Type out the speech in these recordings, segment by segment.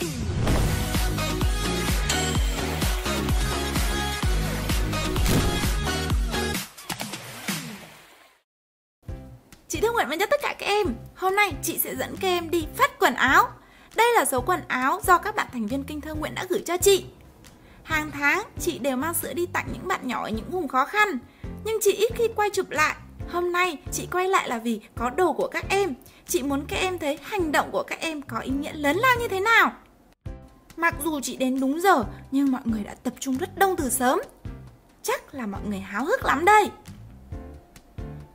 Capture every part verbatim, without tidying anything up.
Chị Thơ Nguyễn cho tất cả các em. Hôm nay chị sẽ dẫn các em đi phát quần áo. Đây là số quần áo do các bạn thành viên kênh Thơ Nguyễn đã gửi cho chị. Hàng tháng chị đều mang sữa đi tặng những bạn nhỏ ở những vùng khó khăn, nhưng chị ít khi quay chụp lại. Hôm nay chị quay lại là vì có đồ của các em. Chị muốn các em thấy hành động của các em có ý nghĩa lớn lao như thế nào. Mặc dù chị đến đúng giờ, nhưng mọi người đã tập trung rất đông từ sớm. Chắc là mọi người háo hức lắm đây.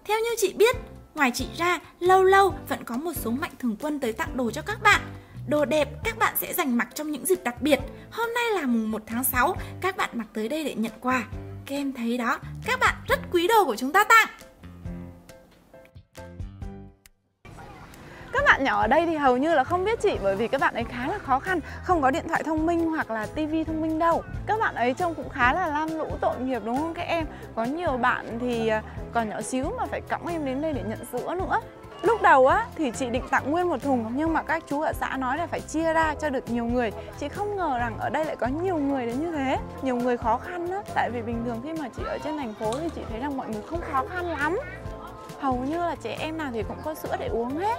Theo như chị biết, ngoài chị ra, lâu lâu vẫn có một số mạnh thường quân tới tặng đồ cho các bạn. Đồ đẹp các bạn sẽ dành mặc trong những dịp đặc biệt. Hôm nay là mùng một tháng sáu, các bạn mặc tới đây để nhận quà. Các em thấy đó, các bạn rất quý đồ của chúng ta tặng. Các bạn nhỏ ở đây thì hầu như là không biết chị, bởi vì các bạn ấy khá là khó khăn, không có điện thoại thông minh hoặc là tivi thông minh đâu. Các bạn ấy trông cũng khá là lam lũ tội nghiệp đúng không các em? Có nhiều bạn thì còn nhỏ xíu mà phải cõng em đến đây để nhận sữa nữa. Lúc đầu á thì chị định tặng nguyên một thùng, nhưng mà các chú ở xã nói là phải chia ra cho được nhiều người. Chị không ngờ rằng ở đây lại có nhiều người đến như thế, nhiều người khó khăn á. Tại vì bình thường khi mà chị ở trên thành phố thì chị thấy rằng mọi người không khó khăn lắm. Hầu như là trẻ em nào thì cũng có sữa để uống hết.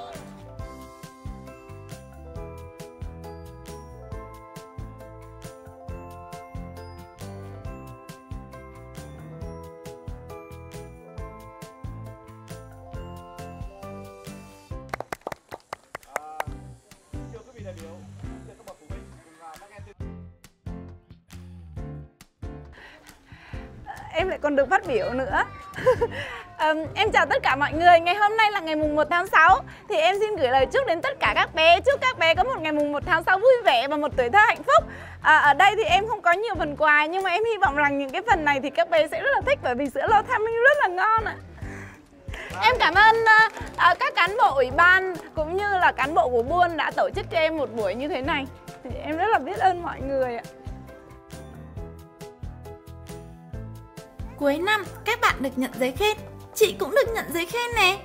Em lại còn được phát biểu nữa. um, Em chào tất cả mọi người. Ngày hôm nay là ngày mùng một tháng sáu. Thì em xin gửi lời chúc đến tất cả các bé. Chúc các bé có một ngày mùng một tháng sáu vui vẻ và một tuổi thơ hạnh phúc. à, Ở đây thì em không có nhiều phần quà, nhưng mà em hy vọng rằng những cái phần này thì các bé sẽ rất là thích, bởi vì sữa Lotte rất là ngon ạ. Em cảm ơn uh, uh, các cán bộ ủy ban cũng như là cán bộ của buôn đã tổ chức cho em một buổi như thế này. Thì em rất là biết ơn mọi người ạ. Cuối năm các bạn được nhận giấy khen, chị cũng được nhận giấy khen nè.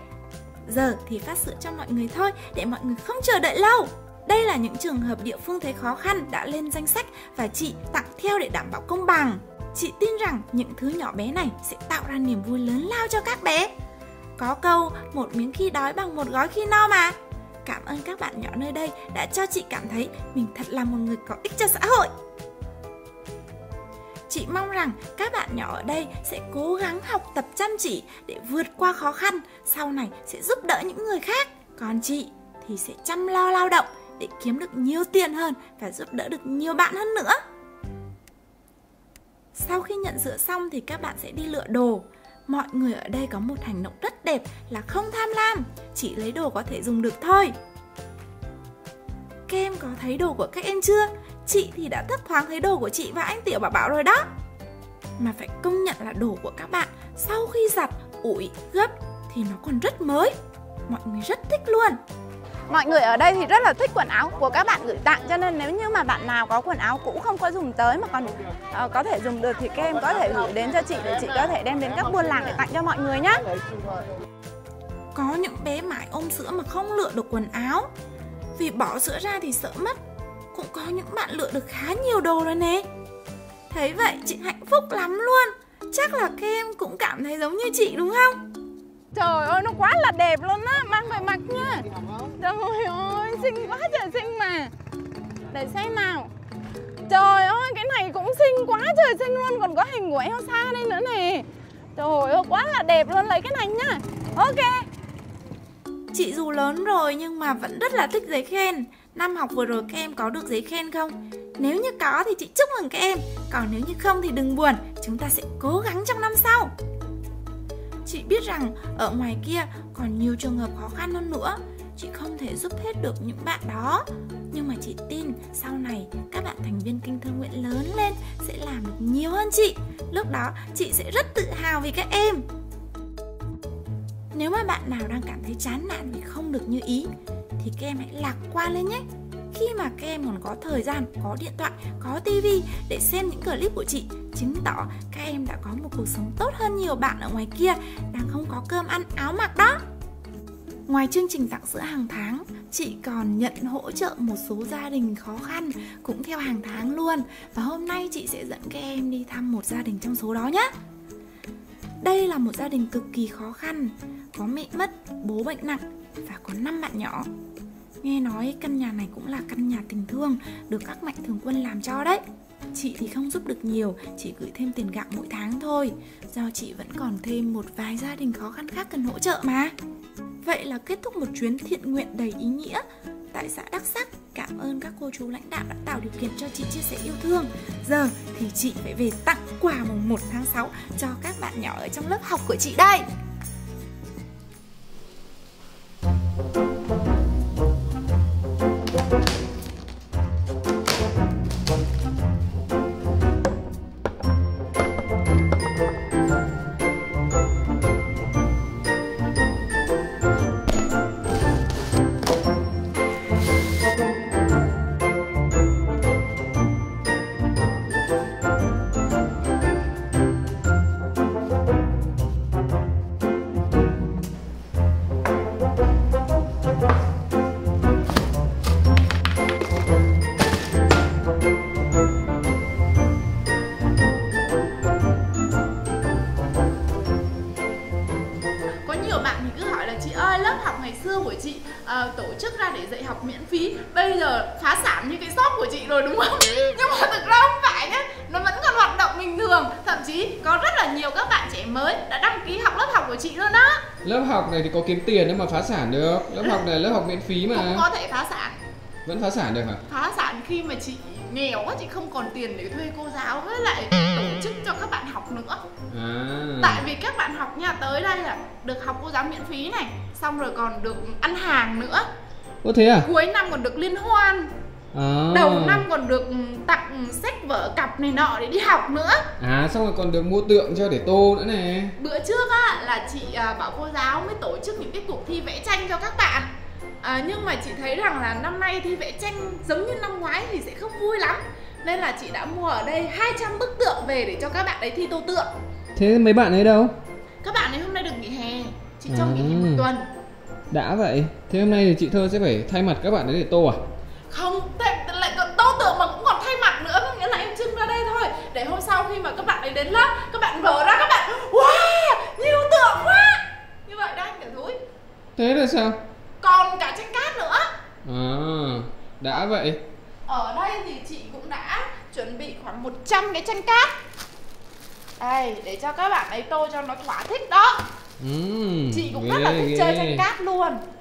Giờ thì phát sữa cho mọi người thôi, để mọi người không chờ đợi lâu. Đây là những trường hợp địa phương thấy khó khăn đã lên danh sách và chị tặng theo để đảm bảo công bằng. Chị tin rằng những thứ nhỏ bé này sẽ tạo ra niềm vui lớn lao cho các bé. Có câu một miếng khi đói bằng một gói khi no mà. Cảm ơn các bạn nhỏ nơi đây đã cho chị cảm thấy mình thật là một người có ích cho xã hội. Chị mong rằng các bạn nhỏ ở đây sẽ cố gắng học tập chăm chỉ để vượt qua khó khăn, sau này sẽ giúp đỡ những người khác. Còn chị thì sẽ chăm lo lao động để kiếm được nhiều tiền hơn và giúp đỡ được nhiều bạn hơn nữa. Sau khi nhận sữa xong thì các bạn sẽ đi lựa đồ. Mọi người ở đây có một hành động rất đẹp là không tham lam, chỉ lấy đồ có thể dùng được thôi. Các em có thấy đồ của các em chưa? Chị thì đã thấp thoáng thấy đồ của chị và anh Tiểu Bảo Bảo rồi đó. Mà phải công nhận là đồ của các bạn sau khi giặt, ủi, gấp thì nó còn rất mới. Mọi người rất thích luôn. Mọi người ở đây thì rất là thích quần áo của các bạn gửi tặng, cho nên nếu như mà bạn nào có quần áo cũ không có dùng tới mà còn uh, có thể dùng được thì các em có thể gửi đến cho chị để chị có thể đem đến các buôn làng để tặng cho mọi người nhé. Có những bé mãi ôm sữa mà không lựa được quần áo, vì bỏ sữa ra thì sợ mất. Cũng có những bạn lựa được khá nhiều đồ rồi nè. Thấy vậy chị hạnh phúc lắm luôn. Chắc là các em cũng cảm thấy giống như chị đúng không? Trời ơi, nó quá là đẹp luôn á. Mang về mặc nha. Trời ơi, xinh quá trời xinh mà. Để xem nào. Trời ơi, cái này cũng xinh quá trời xinh luôn. Còn có hình của Elsa đây nữa nè. Trời ơi, quá là đẹp luôn. Lấy cái này nha. Ok. Chị dù lớn rồi nhưng mà vẫn rất là thích giấy khen. Năm học vừa rồi các em có được giấy khen không? Nếu như có thì chị chúc mừng các em. Còn nếu như không thì đừng buồn, chúng ta sẽ cố gắng trong năm sau. Chị biết rằng ở ngoài kia còn nhiều trường hợp khó khăn hơn nữa. Chị không thể giúp hết được những bạn đó. Nhưng mà chị tin sau này các bạn thành viên kênh Thơ Nguyễn lớn lên sẽ làm được nhiều hơn chị. Lúc đó chị sẽ rất tự hào vì các em. Nếu mà bạn nào đang cảm thấy chán nản vì không được như ý thì các em hãy lạc quan lên nhé. Khi mà các em còn có thời gian, có điện thoại, có tivi để xem những clip của chị, chứng tỏ các em đã có một cuộc sống tốt hơn nhiều bạn ở ngoài kia đang không có cơm ăn áo mặc đó. Ngoài chương trình tặng sữa hàng tháng, chị còn nhận hỗ trợ một số gia đình khó khăn cũng theo hàng tháng luôn. Và hôm nay chị sẽ dẫn các em đi thăm một gia đình trong số đó nhé. Đây là một gia đình cực kỳ khó khăn, có mẹ mất, bố bệnh nặng và có năm bạn nhỏ. Nghe nói căn nhà này cũng là căn nhà tình thương được các mạnh thường quân làm cho đấy. Chị thì không giúp được nhiều, chỉ gửi thêm tiền gạo mỗi tháng thôi, do chị vẫn còn thêm một vài gia đình khó khăn khác cần hỗ trợ mà. Vậy là kết thúc một chuyến thiện nguyện đầy ý nghĩa tại xã Đắc Sắc. Cảm ơn các cô chú lãnh đạo đã tạo điều kiện cho chị chia sẻ yêu thương. Giờ thì chị phải về tặng quà mùng một tháng sáu cho các bạn nhỏ ở trong lớp học của chị đây. Tổ chức ra để dạy học miễn phí, bây giờ phá sản như cái shop của chị rồi đúng không? Nhưng mà thực ra không phải nhé, nó vẫn còn hoạt động bình thường. Thậm chí có rất là nhiều các bạn trẻ mới đã đăng ký học lớp học của chị luôn á. Lớp học này thì có kiếm tiền nhưng mà phá sản được. Lớp học này lớp học miễn phí mà. Cũng có thể phá sản. Vẫn phá sản được hả? Phá sản khi mà chị nghèo quá, chị không còn tiền để thuê cô giáo với lại tổ chức cho các bạn học nữa. À. Tại vì các bạn học nha, tới đây là được học cô giáo miễn phí này, xong rồi còn được ăn hàng nữa. Có thế à? Cuối năm còn được liên hoan. À. Đầu năm còn được tặng sách vở cặp này nọ để đi học nữa. À, xong rồi còn được mua tượng cho để tô nữa này. Bữa trước á là chị Bảo cô giáo mới tổ chức những cái cuộc thi vẽ tranh cho các bạn. À, nhưng mà chị thấy rằng là năm nay thi vẽ tranh giống như năm ngoái thì sẽ không vui lắm, nên là chị đã mua ở đây hai trăm bức tượng về để cho các bạn ấy thi tô tượng. Thế mấy bạn ấy đâu? Các bạn ấy hôm nay được nghỉ hè, chị à, cho nghỉ hè một tuần. Đã vậy, thế hôm nay thì chị Thơ sẽ phải thay mặt các bạn ấy để tô à? Không, lại còn tô tượng mà cũng còn thay mặt nữa, có nghĩa là em trưng ra đây thôi. Để hôm sau khi mà các bạn ấy đến lớp, các bạn mở ra các bạn wow, nhiều tượng quá. Như vậy đang kiểu thúi. Thế là sao? Còn cả tranh cát nữa. À, đã vậy. Ở đây thì chị cũng đã chuẩn bị khoảng một trăm cái tranh cát. Đây, để cho các bạn ấy tô cho nó thỏa thích đó. Ừ, chị cũng rất là thích chơi tranh cát luôn.